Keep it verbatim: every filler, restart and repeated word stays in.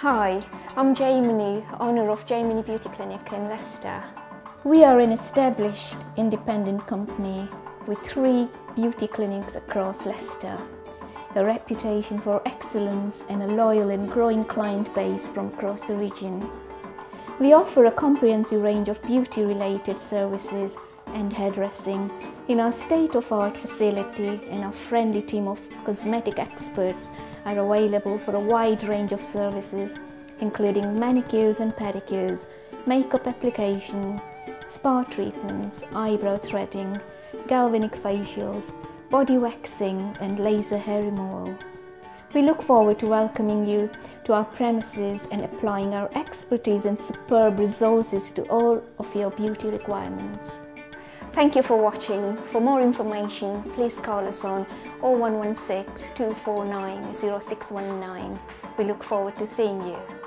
Hi, I'm Jaimini, owner of Jaimini Beauty Clinic in Leicester. We are an established independent company with three beauty clinics across Leicester, a reputation for excellence and a loyal and growing client base from across the region. We offer a comprehensive range of beauty-related services and hairdressing in our state-of-the-art facility, and our friendly team of cosmetic experts are available for a wide range of services including manicures and pedicures, makeup application, spa treatments, eyebrow threading, galvanic facials, body waxing and laser hair removal. We look forward to welcoming you to our premises and applying our expertise and superb resources to all of your beauty requirements. Thank you for watching. For more information, please call us on oh one one six, two four nine, oh six one nine. We look forward to seeing you.